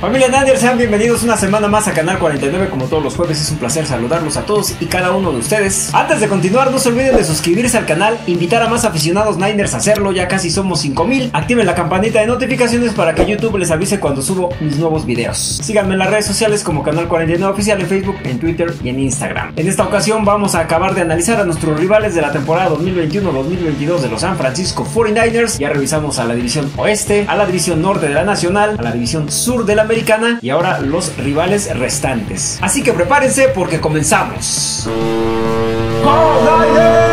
Familia Niner, sean bienvenidos una semana más a Canal 49. Como todos los jueves, es un placer saludarlos a todos y cada uno de ustedes. Antes de continuar, no se olviden de suscribirse al canal, invitar a más aficionados Niners a hacerlo, ya casi somos 5000. Activen la campanita de notificaciones para que YouTube les avise cuando subo mis nuevos videos. Síganme en las redes sociales como Canal 49 Oficial en Facebook, en Twitter y en Instagram. En esta ocasión vamos a acabar de analizar a nuestros rivales de la temporada 2021-2022 de los San Francisco 49ers. Ya revisamos a la división oeste, a la división norte de la nacional, a la división sur de la americana y ahora los rivales restantes. Así que prepárense porque comenzamos. ¡Go Niners!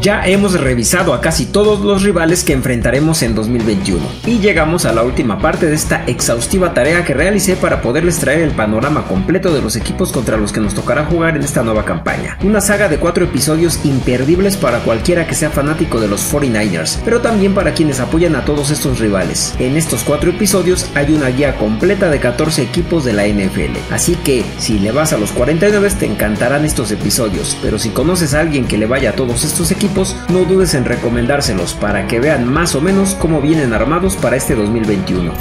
Ya hemos revisado a casi todos los rivales que enfrentaremos en 2021 y llegamos a la última parte de esta exhaustiva tarea que realicé para poderles traer el panorama completo de los equipos contra los que nos tocará jugar en esta nueva campaña. Una saga de 4 episodios imperdibles para cualquiera que sea fanático de los 49ers, pero también para quienes apoyan a todos estos rivales. En estos 4 episodios hay una guía completa de 14 equipos de la NFL, así que si le vas a los 49 te encantarán estos episodios, pero si conoces a alguien que le vaya a todos estos equipos, no dudes en recomendárselos para que vean más o menos cómo vienen armados para este 2021.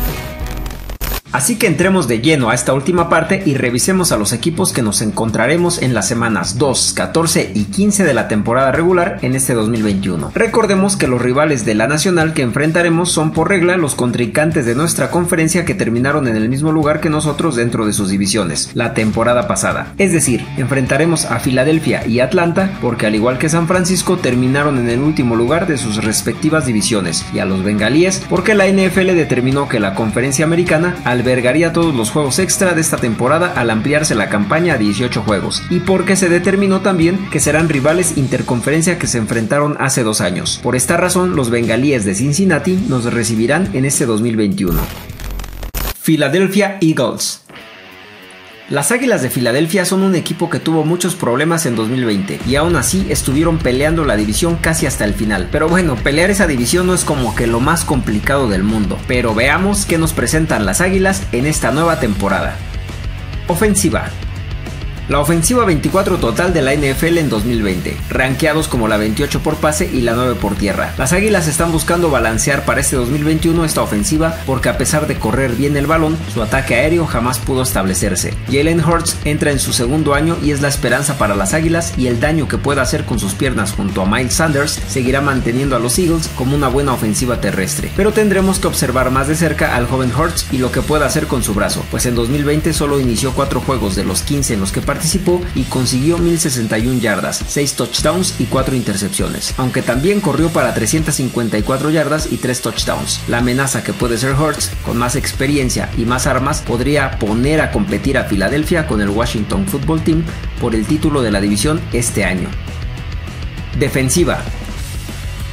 Así que entremos de lleno a esta última parte y revisemos a los equipos que nos encontraremos en las semanas 2, 14 y 15 de la temporada regular en este 2021. Recordemos que los rivales de la nacional que enfrentaremos son por regla los contrincantes de nuestra conferencia que terminaron en el mismo lugar que nosotros dentro de sus divisiones la temporada pasada. Es decir, enfrentaremos a Filadelfia y Atlanta porque al igual que San Francisco terminaron en el último lugar de sus respectivas divisiones y a los bengalíes porque la NFL determinó que la conferencia americana albergaría todos los juegos extra de esta temporada al ampliarse la campaña a 18 juegos y porque se determinó también que serán rivales interconferencia que se enfrentaron hace 2 años. Por esta razón, los bengalíes de Cincinnati nos recibirán en este 2021. Philadelphia Eagles. Las Águilas de Filadelfia son un equipo que tuvo muchos problemas en 2020 y aún así estuvieron peleando la división casi hasta el final. Pero bueno, pelear esa división no es como que lo más complicado del mundo. Pero veamos qué nos presentan las Águilas en esta nueva temporada. Ofensiva. La ofensiva 24 total de la NFL en 2020, rankeados como la 28 por pase y la 9 por tierra. Las Águilas están buscando balancear para este 2021 esta ofensiva porque a pesar de correr bien el balón, su ataque aéreo jamás pudo establecerse. Jalen Hurts entra en su segundo año y es la esperanza para las Águilas y el daño que pueda hacer con sus piernas junto a Miles Sanders seguirá manteniendo a los Eagles como una buena ofensiva terrestre. Pero tendremos que observar más de cerca al joven Hurts y lo que pueda hacer con su brazo, pues en 2020 solo inició 4 juegos de los 15 en los que participó y consiguió 1061 yardas, 6 touchdowns y 4 intercepciones, aunque también corrió para 354 yardas y 3 touchdowns. La amenaza que puede ser Hurts, con más experiencia y más armas, podría poner a competir a Filadelfia con el Washington Football Team por el título de la división este año. Defensiva.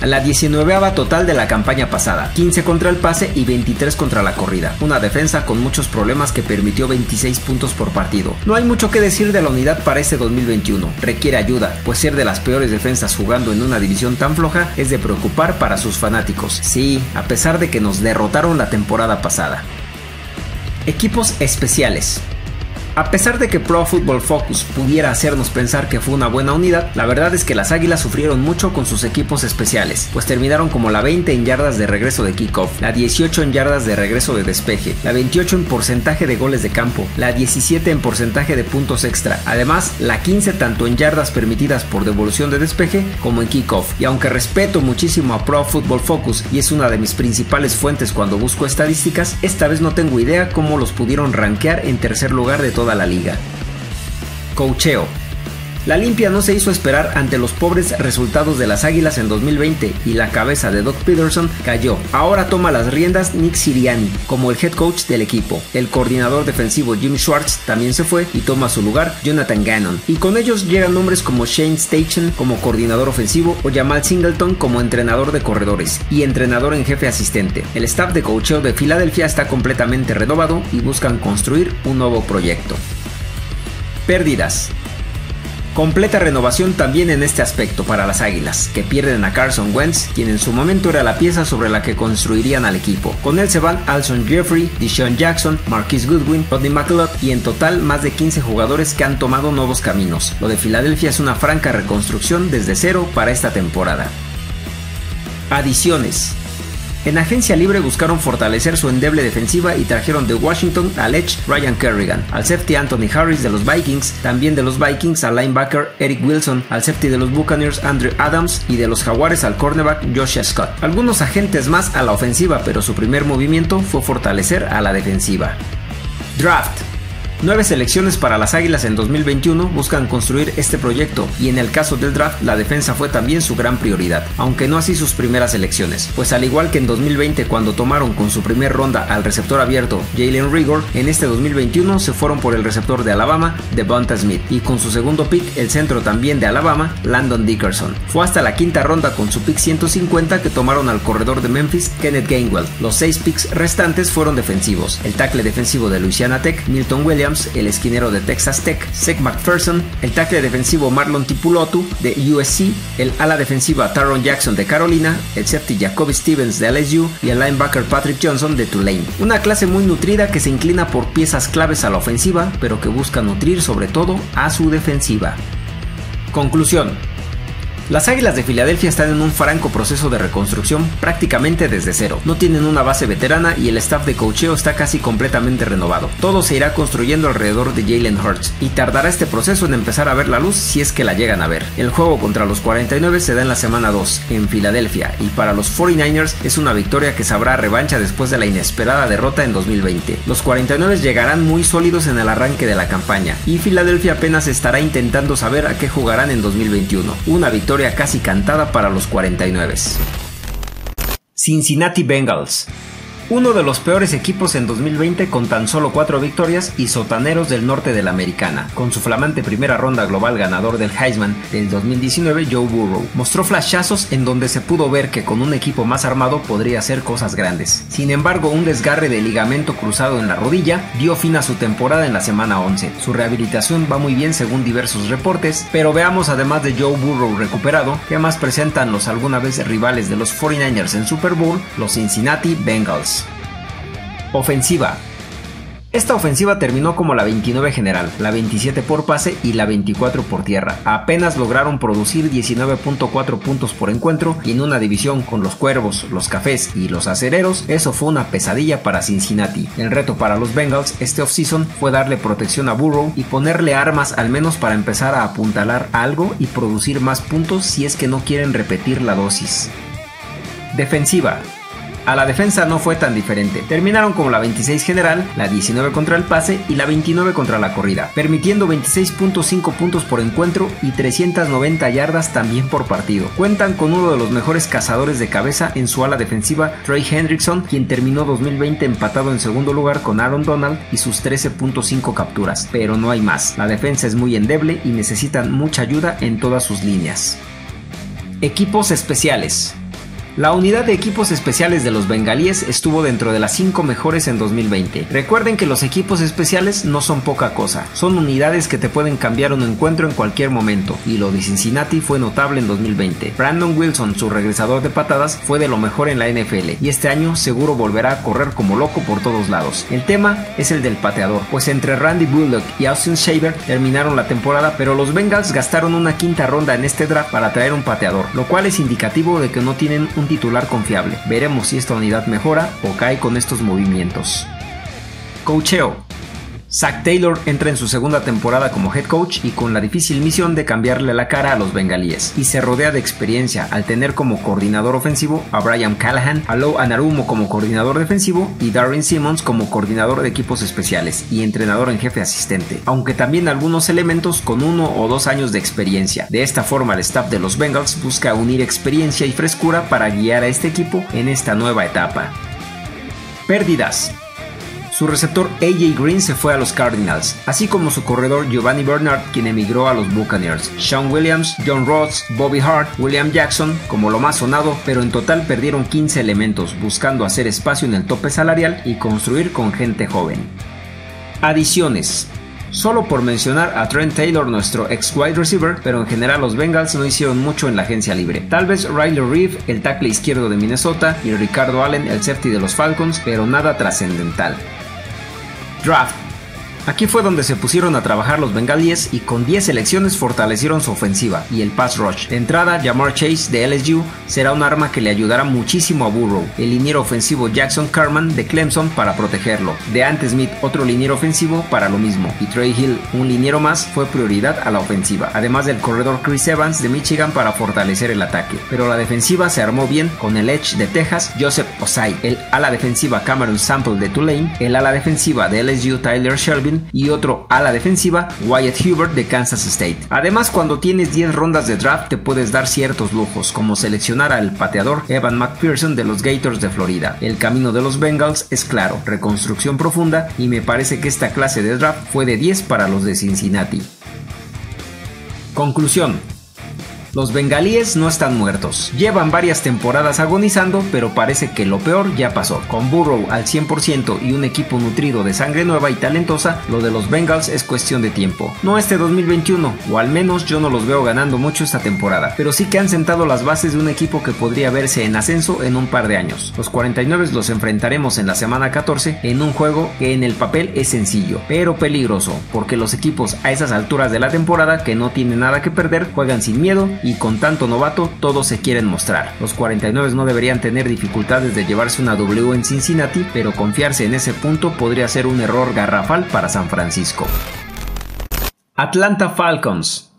La 19ª total de la campaña pasada, 15 contra el pase y 23 contra la corrida, una defensa con muchos problemas que permitió 26 puntos por partido. No hay mucho que decir de la unidad para este 2021, requiere ayuda, pues ser de las peores defensas jugando en una división tan floja es de preocupar para sus fanáticos, sí, a pesar de que nos derrotaron la temporada pasada. Equipos especiales. A pesar de que Pro Football Focus pudiera hacernos pensar que fue una buena unidad, la verdad es que las Águilas sufrieron mucho con sus equipos especiales, pues terminaron como la 20 en yardas de regreso de kickoff, la 18 en yardas de regreso de despeje, la 28 en porcentaje de goles de campo, la 17 en porcentaje de puntos extra, además la 15 tanto en yardas permitidas por devolución de despeje como en kickoff. Y aunque respeto muchísimo a Pro Football Focus y es una de mis principales fuentes cuando busco estadísticas, esta vez no tengo idea cómo los pudieron rankear en tercer lugar de toda la liga. Coacheo. La limpia no se hizo esperar ante los pobres resultados de las Águilas en 2020 y la cabeza de Doug Pederson cayó. Ahora toma las riendas Nick Sirianni como el head coach del equipo. El coordinador defensivo Jim Schwartz también se fue y toma su lugar Jonathan Gannon. Y con ellos llegan nombres como Shane Stachan como coordinador ofensivo o Jamal Singleton como entrenador de corredores y entrenador en jefe asistente. El staff de coacheo de Filadelfia está completamente renovado y buscan construir un nuevo proyecto. Pérdidas. Completa renovación también en este aspecto para las Águilas, que pierden a Carson Wentz, quien en su momento era la pieza sobre la que construirían al equipo. Con él se van Alshon Jeffery, DeSean Jackson, Marquise Goodwin, Rodney McLeod y en total más de 15 jugadores que han tomado nuevos caminos. Lo de Filadelfia es una franca reconstrucción desde cero para esta temporada. Adiciones. En agencia libre buscaron fortalecer su endeble defensiva y trajeron de Washington al edge Ryan Kerrigan, al safety Anthony Harris de los Vikings, también de los Vikings al linebacker Eric Wilson, al safety de los Buccaneers Andrew Adams y de los Jaguares al cornerback Josh Scott. Algunos agentes más a la ofensiva, pero su primer movimiento fue fortalecer a la defensiva. Draft. 9 selecciones para las Águilas en 2021 buscan construir este proyecto y en el caso del draft la defensa fue también su gran prioridad, aunque no así sus primeras selecciones, pues al igual que en 2020 cuando tomaron con su primer ronda al receptor abierto Jalen Reagor, en este 2021 se fueron por el receptor de Alabama Devonta Smith y con su segundo pick el centro también de Alabama Landon Dickerson. Fue hasta la quinta ronda con su pick 150 que tomaron al corredor de Memphis Kenneth Gainwell. Los 6 picks restantes fueron defensivos, el tackle defensivo de Louisiana Tech Milton Williams, el esquinero de Texas Tech, Zach McPherson, el tackle defensivo Marlon Tipulotu de USC, el ala defensiva Taron Jackson de Carolina, el safety Jacoby Stevens de LSU y el linebacker Patrick Johnson de Tulane. Una clase muy nutrida que se inclina por piezas claves a la ofensiva, pero que busca nutrir sobre todo a su defensiva. Conclusión. Las Águilas de Filadelfia están en un franco proceso de reconstrucción prácticamente desde cero. No tienen una base veterana y el staff de coacheo está casi completamente renovado. Todo se irá construyendo alrededor de Jalen Hurts y tardará este proceso en empezar a ver la luz si es que la llegan a ver. El juego contra los 49 se da en la semana 2 en Filadelfia y para los 49ers es una victoria que sabrá revancha después de la inesperada derrota en 2020. Los 49 llegarán muy sólidos en el arranque de la campaña y Filadelfia apenas estará intentando saber a qué jugarán en 2021. Una victoria casi cantada para los 49. Cincinnati Bengals. Uno de los peores equipos en 2020 con tan solo 4 victorias y sotaneros del norte de la americana. Con su flamante primera ronda global ganador del Heisman del 2019 Joe Burrow, mostró flashazos en donde se pudo ver que con un equipo más armado podría hacer cosas grandes. Sin embargo, un desgarre de ligamento cruzado en la rodilla dio fin a su temporada en la semana 11. Su rehabilitación va muy bien según diversos reportes, pero veamos además de Joe Burrow recuperado, que más presentan los alguna vez rivales de los 49ers en Super Bowl, los Cincinnati Bengals. Ofensiva. Esta ofensiva terminó como la 29 general, la 27 por pase y la 24 por tierra. Apenas lograron producir 19.4 puntos por encuentro y en una división con los Cuervos, los Cafés y los Acereros, eso fue una pesadilla para Cincinnati. El reto para los Bengals este offseason fue darle protección a Burrow y ponerle armas al menos para empezar a apuntalar algo y producir más puntos si es que no quieren repetir la dosis. Defensiva. A la defensa no fue tan diferente, terminaron como la 26 general, la 19 contra el pase y la 29 contra la corrida, permitiendo 26.5 puntos por encuentro y 390 yardas también por partido. Cuentan con uno de los mejores cazadores de cabeza en su ala defensiva, Trey Hendrickson, quien terminó 2020 empatado en segundo lugar con Aaron Donald y sus 13.5 capturas, pero no hay más. La defensa es muy endeble y necesitan mucha ayuda en todas sus líneas. Equipos especiales. La unidad de equipos especiales de los bengalíes estuvo dentro de las 5 mejores en 2020. Recuerden que los equipos especiales no son poca cosa, son unidades que te pueden cambiar un encuentro en cualquier momento, y lo de Cincinnati fue notable en 2020. Brandon Wilson, su regresador de patadas, fue de lo mejor en la NFL, y este año seguro volverá a correr como loco por todos lados. El tema es el del pateador, pues entre Randy Bullock y Austin Shaver terminaron la temporada, pero los Bengals gastaron una quinta ronda en este draft para traer un pateador, lo cual es indicativo de que no tienen un titular confiable. Veremos si esta unidad mejora o cae con estos movimientos. Coacheo. Zach Taylor entra en su segunda temporada como head coach y con la difícil misión de cambiarle la cara a los bengalíes, y se rodea de experiencia al tener como coordinador ofensivo a Brian Callahan, a Low Anarumo como coordinador defensivo y Darren Simmons como coordinador de equipos especiales y entrenador en jefe asistente, aunque también algunos elementos con 1 o 2 años de experiencia. De esta forma el staff de los Bengals busca unir experiencia y frescura para guiar a este equipo en esta nueva etapa. Pérdidas. Su receptor AJ Green se fue a los Cardinals, así como su corredor Giovanni Bernard, quien emigró a los Buccaneers, Sean Williams, John Ross, Bobby Hart, William Jackson como lo más sonado, pero en total perdieron 15 elementos, buscando hacer espacio en el tope salarial y construir con gente joven. Adiciones. solo por mencionar a Trent Taylor, nuestro ex wide receiver, pero en general los Bengals no hicieron mucho en la agencia libre. Tal vez Riley Reeve, el tackle izquierdo de Minnesota, y Ricardo Allen, el safety de los Falcons, pero nada trascendental. Draft. Aquí fue donde se pusieron a trabajar los bengalíes y con 10 selecciones fortalecieron su ofensiva y el pass rush. De entrada, Jamar Chase de LSU será un arma que le ayudará muchísimo a Burrow, el liniero ofensivo Jackson Carman de Clemson para protegerlo, DeAnte Smith, otro liniero ofensivo, para lo mismo, y Trey Hill, un liniero más, fue prioridad a la ofensiva, además del corredor Chris Evans de Michigan para fortalecer el ataque. Pero la defensiva se armó bien con el edge de Texas, Joseph Osai, el ala defensiva Cameron Sample de Tulane, el ala defensiva de LSU Tyler Shelby, y otro ala defensiva, Wyatt Hubert de Kansas State. Además, cuando tienes 10 rondas de draft te puedes dar ciertos lujos, como seleccionar al pateador Evan McPherson de los Gators de Florida. El camino de los Bengals es claro, reconstrucción profunda, y me parece que esta clase de draft fue de 10 para los de Cincinnati. Conclusión. Los bengalíes no están muertos, llevan varias temporadas agonizando, pero parece que lo peor ya pasó. Con Burrow al 100% y un equipo nutrido de sangre nueva y talentosa, lo de los Bengals es cuestión de tiempo. No este 2021, o al menos yo no los veo ganando mucho esta temporada, pero sí que han sentado las bases de un equipo que podría verse en ascenso en un par de años. Los 49 los enfrentaremos en la semana 14 en un juego que en el papel es sencillo, pero peligroso, porque los equipos a esas alturas de la temporada, que no tienen nada que perder, juegan sin miedo y con tanto novato todos se quieren mostrar. Los 49 no deberían tener dificultades de llevarse una W en Cincinnati, pero confiarse en ese punto podría ser un error garrafal para San Francisco. Atlanta Falcons.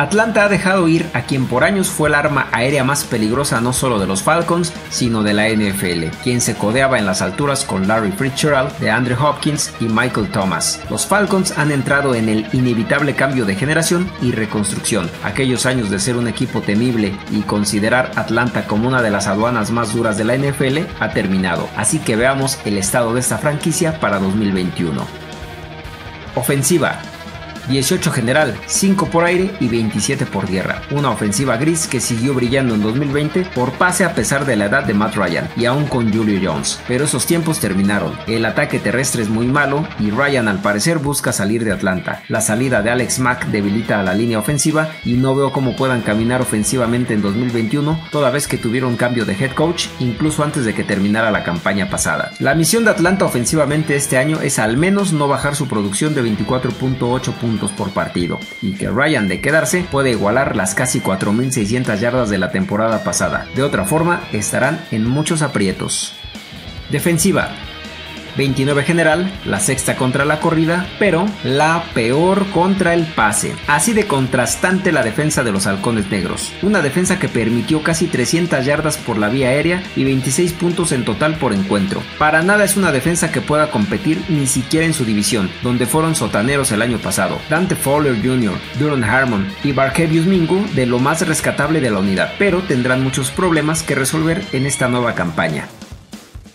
Atlanta ha dejado ir a quien por años fue el arma aérea más peligrosa no solo de los Falcons, sino de la NFL, quien se codeaba en las alturas con Larry Fitzgerald, DeAndre Hopkins y Michael Thomas. Los Falcons han entrado en el inevitable cambio de generación y reconstrucción. Aquellos años de ser un equipo temible y considerar Atlanta como una de las aduanas más duras de la NFL ha terminado, así que veamos el estado de esta franquicia para 2021. Ofensiva. 18 general, 5 por aire y 27 por tierra. Una ofensiva gris que siguió brillando en 2020 por pase a pesar de la edad de Matt Ryan y aún con Julio Jones, pero esos tiempos terminaron. El ataque terrestre es muy malo y Ryan al parecer busca salir de Atlanta. La salida de Alex Mack debilita a la línea ofensiva y no veo cómo puedan caminar ofensivamente en 2021, toda vez que tuvieron cambio de head coach incluso antes de que terminara la campaña pasada. La misión de Atlanta ofensivamente este año es al menos no bajar su producción de 24.8 puntos por partido, y que Ryan, de quedarse, puede igualar las casi 4.600 yardas de la temporada pasada. De otra forma, estarán en muchos aprietos. Defensiva. 29 general, la sexta contra la corrida, pero la peor contra el pase. Así de contrastante la defensa de los halcones negros. Una defensa que permitió casi 300 yardas por la vía aérea y 26 puntos en total por encuentro. Para nada es una defensa que pueda competir ni siquiera en su división, donde fueron sotaneros el año pasado. Dante Fowler Jr., Duron Harmon y Barkevius Mingo de lo más rescatable de la unidad, pero tendrán muchos problemas que resolver en esta nueva campaña.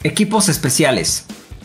Equipos especiales.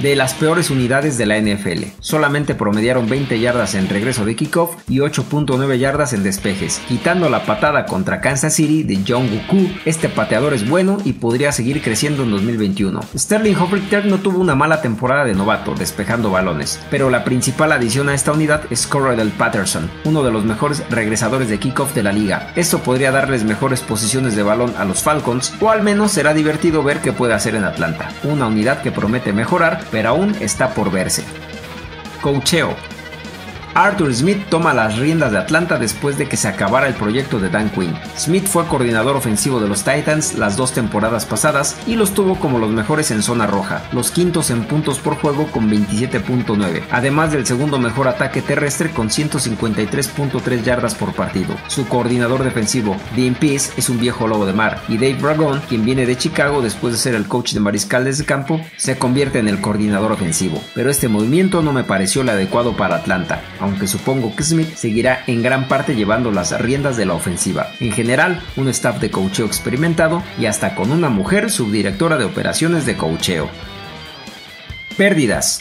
De las peores unidades de la NFL. Solamente promediaron 20 yardas en regreso de kickoff y 8.9 yardas en despejes. Quitando la patada contra Kansas City de John Goku, este pateador es bueno y podría seguir creciendo en 2021. Sterling Shepard no tuvo una mala temporada de novato, despejando balones, pero la principal adición a esta unidad es Cordarrelle Patterson, uno de los mejores regresadores de kickoff de la liga. Esto podría darles mejores posiciones de balón a los Falcons, o al menos será divertido ver qué puede hacer en Atlanta. Una unidad que promete mejorar, pero aún está por verse. Coacheo. Arthur Smith toma las riendas de Atlanta después de que se acabara el proyecto de Dan Quinn. Smith fue coordinador ofensivo de los Titans las dos temporadas pasadas y los tuvo como los mejores en zona roja, los quintos en puntos por juego con 27.9, además del segundo mejor ataque terrestre con 153.3 yardas por partido. Su coordinador defensivo, Dean Pease, es un viejo lobo de mar, y Dave Ragone, quien viene de Chicago después de ser el coach de mariscales de campo, se convierte en el coordinador ofensivo. Pero este movimiento no me pareció el adecuado para Atlanta, aunque supongo que Smith seguirá en gran parte llevando las riendas de la ofensiva. En general, un staff de coacheo experimentado y hasta con una mujer subdirectora de operaciones de coacheo. Pérdidas.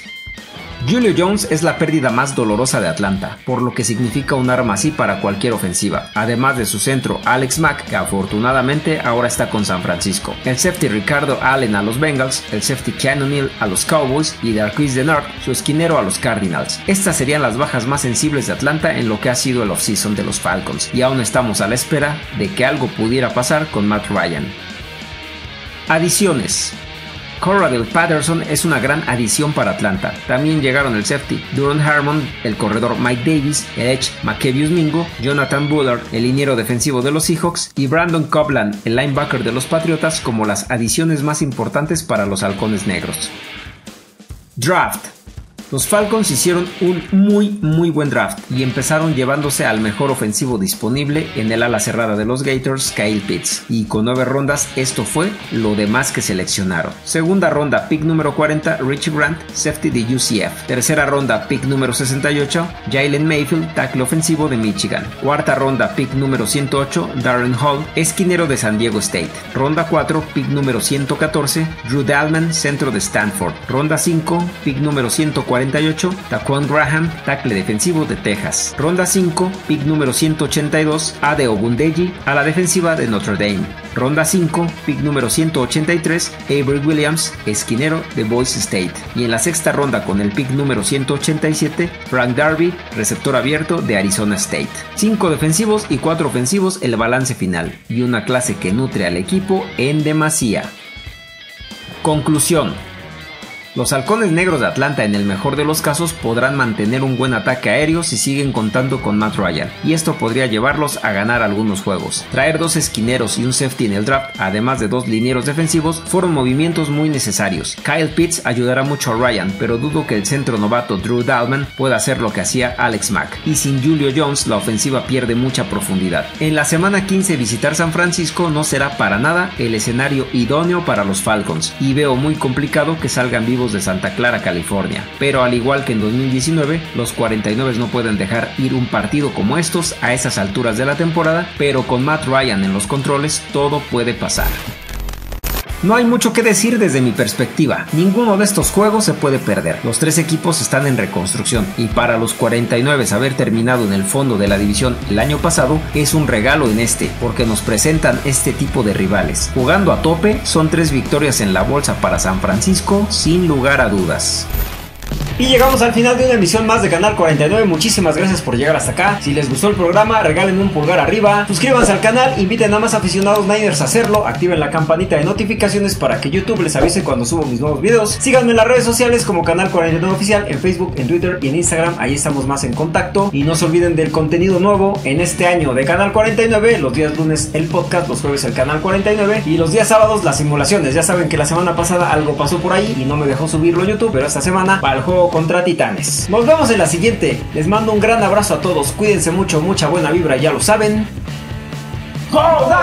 Julio Jones es la pérdida más dolorosa de Atlanta, por lo que significa un arma así para cualquier ofensiva, además de su centro Alex Mack, que afortunadamente ahora está con San Francisco, el safety Ricardo Allen a los Bengals, el safety Keanu Neal a los Cowboys y Darquise Dennard, su esquinero, a los Cardinals. Estas serían las bajas más sensibles de Atlanta en lo que ha sido el offseason de los Falcons, y aún estamos a la espera de que algo pudiera pasar con Matt Ryan. Adiciones. Cordarrelle Patterson es una gran adición para Atlanta. También llegaron el safety Duron Harmon, el corredor Mike Davis, el edge Mackevius Mingo, Jonathan Bullard, el liniero defensivo de los Seahawks, y Brandon Copeland, el linebacker de los Patriotas, como las adiciones más importantes para los halcones negros. Draft. Los Falcons hicieron un muy buen draft y empezaron llevándose al mejor ofensivo disponible en el ala cerrada de los Gators, Kyle Pitts, y con 9 rondas esto fue lo demás que seleccionaron. Segunda ronda, pick número 40, Richie Grant, safety de UCF. Tercera ronda, pick número 68, Jalen Mayfield, tackle ofensivo de Michigan. Cuarta ronda, pick número 108, Darren Hall, esquinero de San Diego State. Ronda 4, pick número 114, Drew Dahlman, centro de Stanford. Ronda 5, pick número 140. Taquan Graham, tackle defensivo de Texas. Ronda 5, pick número 182, Ade Ogundeji, a la defensiva de Notre Dame. Ronda 5, pick número 183, Avery Williams, esquinero de Boise State. Y en la sexta ronda, con el pick número 187, Frank Darby, receptor abierto de Arizona State. 5 defensivos y 4 ofensivos el balance final, y una clase que nutre al equipo en demasía. Conclusión. Los halcones negros de Atlanta, en el mejor de los casos, podrán mantener un buen ataque aéreo si siguen contando con Matt Ryan, y esto podría llevarlos a ganar algunos juegos. Traer 2 esquineros y un safety en el draft, además de 2 linieros defensivos, fueron movimientos muy necesarios. Kyle Pitts ayudará mucho a Ryan, pero dudo que el centro novato Drew Dahlman pueda hacer lo que hacía Alex Mack, y sin Julio Jones la ofensiva pierde mucha profundidad. En la semana 15 visitar San Francisco no será para nada el escenario idóneo para los Falcons, y veo muy complicado que salgan vivos de Santa Clara, California, pero al igual que en 2019, los 49 no pueden dejar ir un partido como estos a esas alturas de la temporada, pero con Matt Ryan en los controles todo puede pasar. No hay mucho que decir desde mi perspectiva, ninguno de estos juegos se puede perder, los 3 equipos están en reconstrucción y para los 49 haber terminado en el fondo de la división el año pasado es un regalo en este, porque nos presentan este tipo de rivales. Jugando a tope son 3 victorias en la bolsa para San Francisco sin lugar a dudas. Y llegamos al final de una emisión más de Canal 49, muchísimas gracias por llegar hasta acá. Si les gustó el programa, regalen un pulgar arriba, suscríbanse al canal, inviten a más aficionados Niners a hacerlo, activen la campanita de notificaciones para que YouTube les avise cuando subo mis nuevos videos. Síganme en las redes sociales como Canal 49 Oficial, en Facebook, en Twitter y en Instagram, ahí estamos más en contacto. Y no se olviden del contenido nuevo en este año de Canal 49, los días lunes el podcast, los jueves el Canal 49 y los días sábados las simulaciones. Ya saben que la semana pasada algo pasó por ahí y no me dejó subirlo YouTube, pero esta semana para el juego contra Titanes. Nos vemos en la siguiente. Les mando un gran abrazo a todos. Cuídense mucho, mucha buena vibra, ya lo saben. ¡Joder!